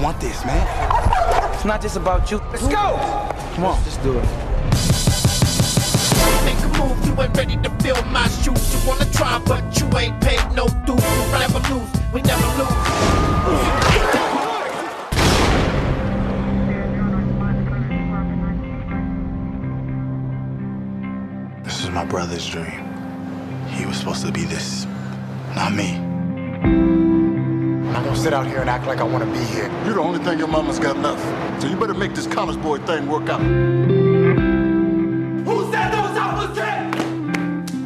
I want this, man. It's not just about you. Let's go! Come on. Let's do it. Make a move, you ain't ready to fill my shoes. You wanna try, but you ain't paid no dues. You never lose, we never lose. This is my brother's dream. He was supposed to be this, not me. I'm not gonna sit out here and act like I wanna be here. You're the only thing your mama's got left. So you better make this college boy thing work out. Who said those I was dead?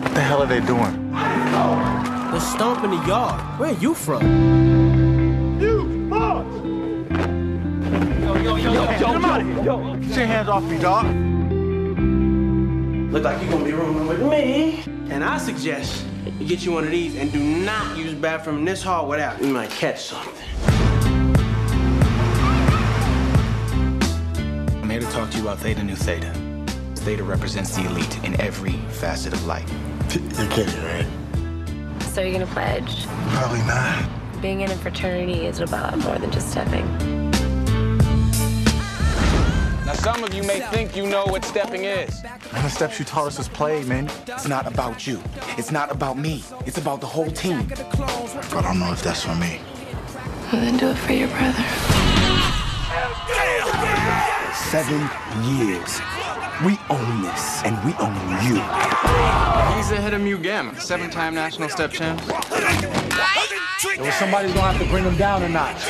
What the hell are they doing? I don't know. They're stomping the yard. Where are you from? You boss! Yo, get him out of here. Yo. Get your hands off me, dog. Look like you're gonna be rooming with me. And I suggest you get you one of these and do not use bathroom in this hall without. You might catch something. I'm here to talk to you about Theta New Theta. Theta represents the elite in every facet of life. You're kidding, right? So you're gonna pledge? Probably not. Being in a fraternity is about more than just stepping. Some of you may think you know what stepping is. The steps you taught us was play, man. It's not about you. It's not about me. It's about the whole team. But I don't know if that's for me. Well, then do it for your brother. 7 years. We own this, and we own you. He's the head of Mu Gamma, 7-time national step champ. Well, somebody's gonna have to bring him down a notch.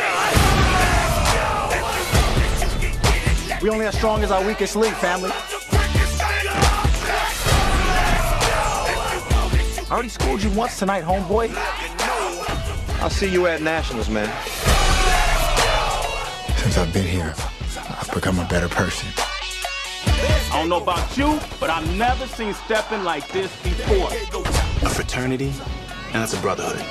We only as strong as our weakest link, family. I already schooled you once tonight, homeboy. I'll see you at Nationals, man. Since I've been here, I've become a better person. I don't know about you, but I've never seen stepping like this before. A fraternity, and it's a brotherhood.